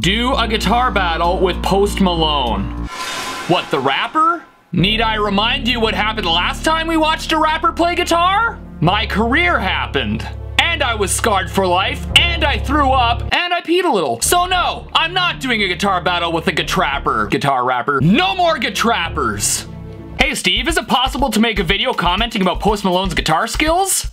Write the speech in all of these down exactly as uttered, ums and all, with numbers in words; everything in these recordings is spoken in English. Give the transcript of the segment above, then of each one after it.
Do a guitar battle with Post Malone. What, the rapper? Need I remind you what happened last time we watched a rapper play guitar? My career happened. And I was scarred for life, and I threw up, and I peed a little. So no, I'm not doing a guitar battle with a guitrapper. Guitar rapper. No more guitrappers. Hey Steve, is it possible to make a video commenting about Post Malone's guitar skills?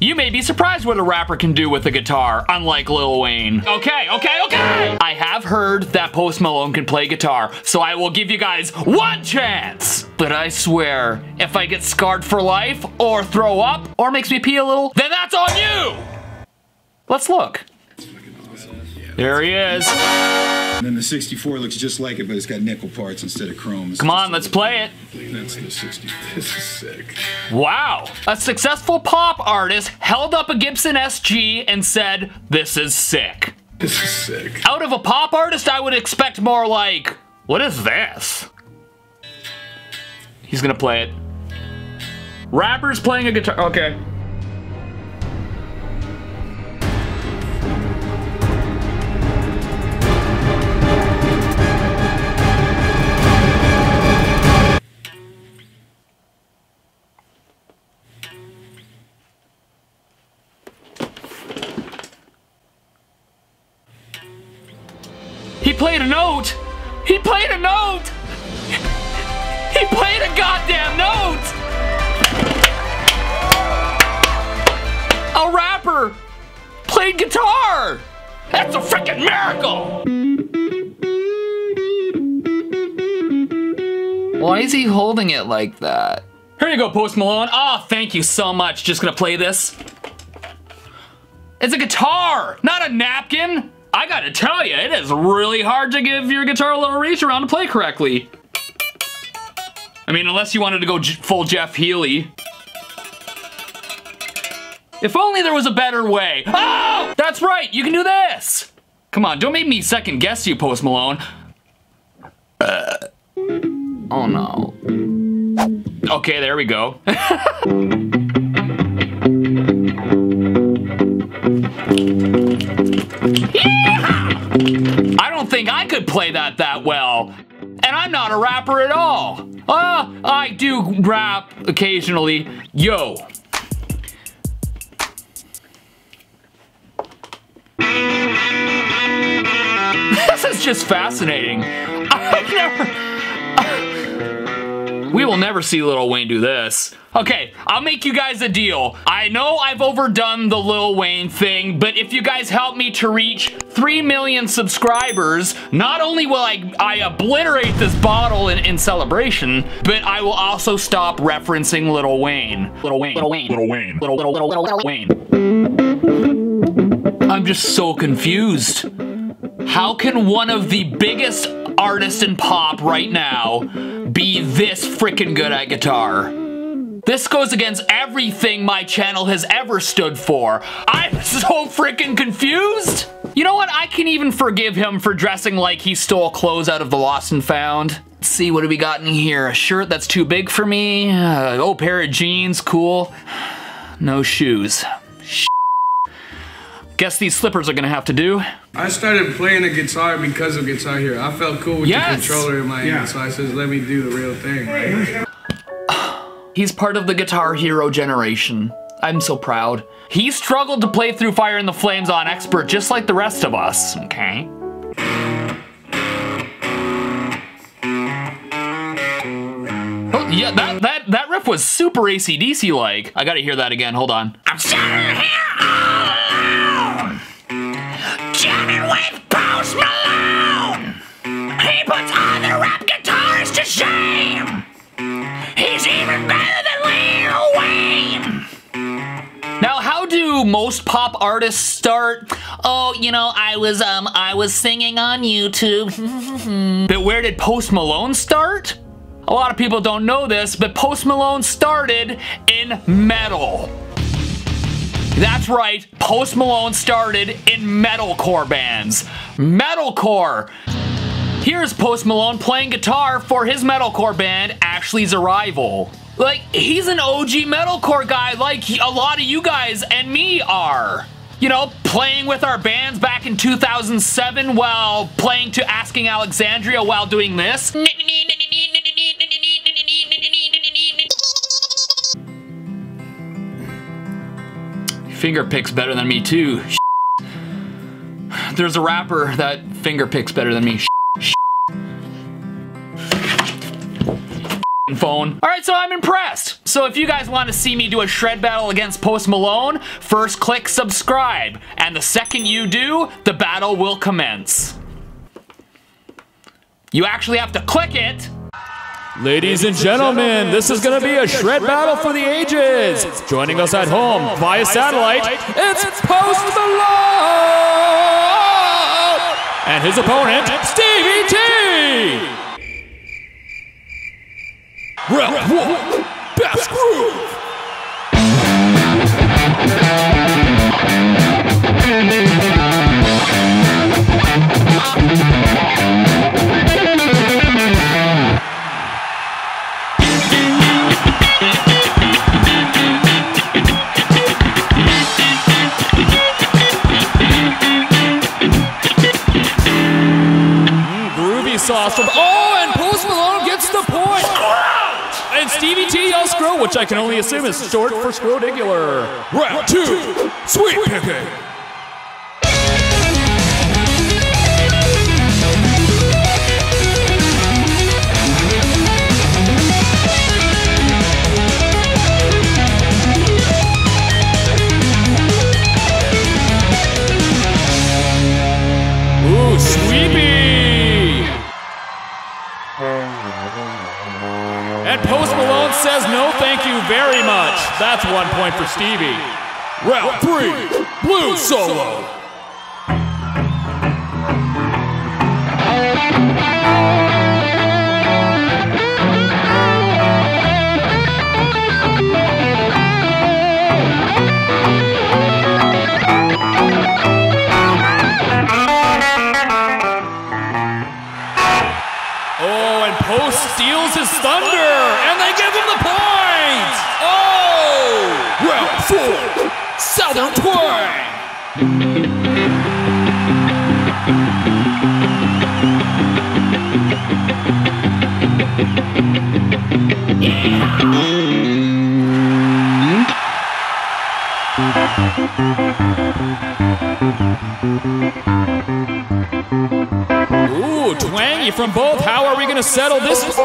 You may be surprised what a rapper can do with a guitar, unlike Lil Wayne. Okay, okay, okay! I have heard that Post Malone can play guitar, so I will give you guys one chance! But I swear, if I get scarred for life, or throw up, or makes me pee a little, then that's on you! Let's look. There he is. And then the sixty-four looks just like it, but it's got nickel parts instead of chrome. It's Come on, let's play it. That's the sixty-four. This is sick. Wow. A successful pop artist held up a Gibson S G and said, "This is sick." This is sick. Out of a pop artist, I would expect more like, "What is this?" He's gonna play it. Rappers playing a guitar. Okay. He played a note! He played a note! He played a goddamn note! A rapper played guitar! That's a freaking miracle! Why is he holding it like that? Here you go, Post Malone. Ah, thank you so much. Just gonna play this. It's a guitar, not a napkin! I gotta tell you, it is really hard to give your guitar a little reach around to play correctly. I mean, unless you wanted to go j full Jeff Healey. If only there was a better way. Oh! That's right, you can do this. Come on, don't make me second guess you, Post Malone. Uh. Oh no. Okay, there we go. Yeah! I don't think I could play that that well. And I'm not a rapper at all. Uh, I do rap occasionally. Yo. This is just fascinating. I've never... We will never see Lil Wayne do this. Okay, I'll make you guys a deal. I know I've overdone the Lil Wayne thing, but if you guys help me to reach three million subscribers, not only will I, I obliterate this bottle in, in celebration, but I will also stop referencing Lil Wayne. Lil Wayne. Lil Wayne. Lil Wayne. Lil, Lil, Lil, Lil, Lil Wayne. I'm just so confused. How can one of the biggest artists in pop right now be this freaking good at guitar? This goes against everything my channel has ever stood for. I'm so freaking confused. You know what? I can even forgive him for dressing like he stole clothes out of the Lost and Found. Let's see, what do we got in here? A shirt that's too big for me. Uh, oh, pair of jeans, cool. No shoes. Shit. Guess these slippers are gonna have to do. I started playing a guitar because of Guitar Hero. I felt cool with yes. the controller in my yeah. hand, so I said, let me do the real thing. Right? He's part of the Guitar Hero generation. I'm so proud. He struggled to play through Fire in the Flames on Expert just like the rest of us, okay? Oh, yeah, that, that, that riff was super A C D C-like. I gotta hear that again, hold on. I'm standing here all alone, jamming with Post Malone. He puts other rap guitars to shame. He's even better than Lil Wayne! Now, how do most pop artists start? Oh, you know, I was, um, I was singing on YouTube. But where did Post Malone start? A lot of people don't know this, but Post Malone started in metal. That's right, Post Malone started in metalcore bands. Metalcore! Here's Post Malone playing guitar for his metalcore band, Ashley's Arrival. Like, he's an O G metalcore guy like a lot of you guys and me are. you know, playing with our bands back in two thousand seven while playing to Asking Alexandria while doing this. Finger picks better than me too. There's a rapper that finger picks better than me. Phone. All right, so I'm impressed. So if you guys want to see me do a shred battle against Post Malone, first click subscribe, and the second you do, the battle will commence. You actually have to click it. Ladies and gentlemen, this is going to be a shred battle for the ages. Joining us at home via satellite, it's Post Malone and his opponent, Stevie T. Round one, best groove! Mm, groovy sauce from oh, and Post Malone gets the point! And Stevie T yells scroll, which I can only assume is short for scroll-digular. Round two, sweet picking. Ooh, sweepy. And Post Malone says no thank you very much. That's one point for Stevie. Round three, blue solo. Oh, and Post steals his thunder, and they give him the point! Oh! Round four, Southern Twang! Ooh, twangy from both. How are we gonna settle this? Oh!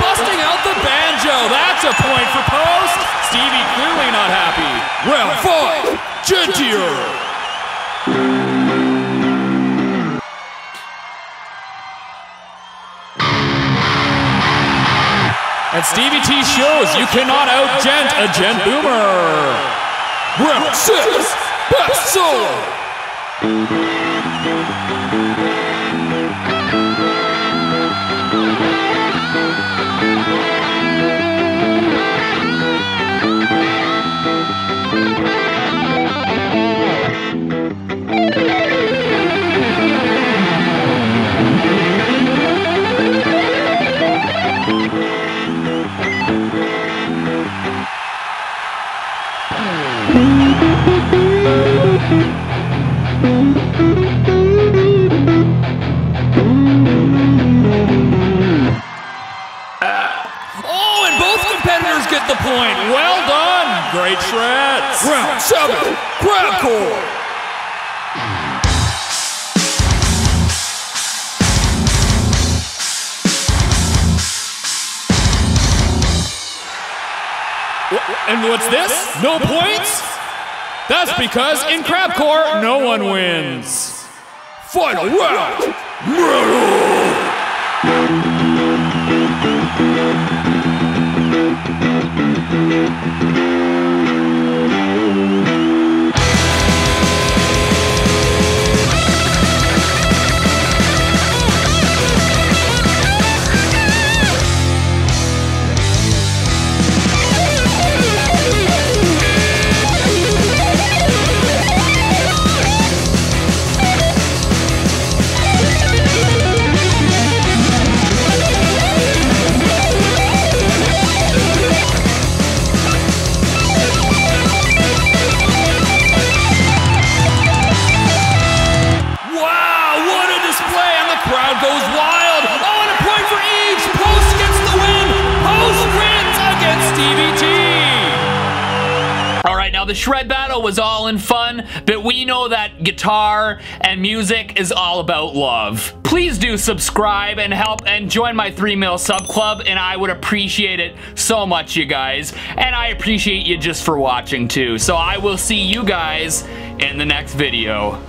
Busting out the banjo. That's a point for Post. Stevie clearly not happy. Round five, Gentier. And Stevie T shows you cannot out-gent a gent boomer. Round six, best solo. The point. Well done. Great shreds. Round seven. Crab core. And what's this? No points? That's because in crab core, no one wins. Final round. Metal. the shred battle was all in fun, but we know that guitar and music is all about love. Please do subscribe and help and join my three mil sub club, and I would appreciate it so much, you guys. And I appreciate you just for watching too. So I will see you guys in the next video.